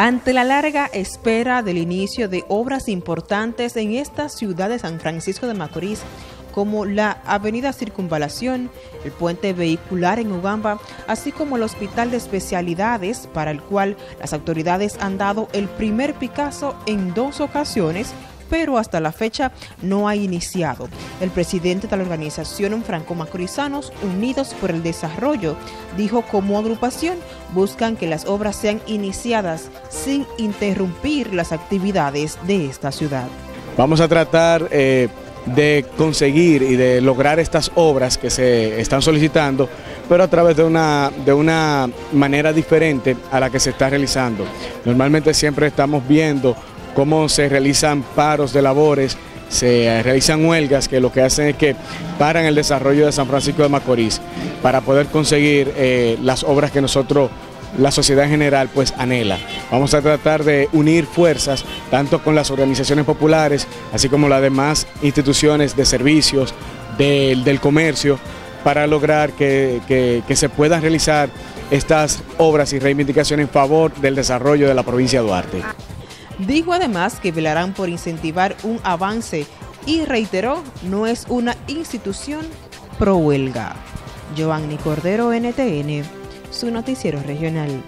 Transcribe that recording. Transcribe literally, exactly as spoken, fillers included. Ante la larga espera del inicio de obras importantes en esta ciudad de San Francisco de Macorís, como la Avenida Circunvalación, el puente vehicular en Ugamba, así como el Hospital de Especialidades, para el cual las autoridades han dado el primer Picasso en dos ocasiones, pero hasta la fecha no ha iniciado. El presidente de la organización Francomacorisanos Unidos por el Desarrollo dijo como agrupación buscan que las obras sean iniciadas sin interrumpir las actividades de esta ciudad. Vamos a tratar eh, de conseguir y de lograr estas obras que se están solicitando, pero a través de una, de una manera diferente a la que se está realizando. Normalmente siempre estamos viendo cómo se realizan paros de labores, se realizan huelgas que lo que hacen es que paran el desarrollo de San Francisco de Macorís para poder conseguir eh, las obras que nosotros, la sociedad en general, pues anhela. Vamos a tratar de unir fuerzas tanto con las organizaciones populares, así como las demás instituciones de servicios, del, del comercio, para lograr que, que, que se puedan realizar estas obras y reivindicaciones en favor del desarrollo de la provincia de Duarte. Dijo además que velarán por incentivar un avance y reiteró, no es una institución pro huelga. Giovanni Cordero, N T N, su noticiero regional.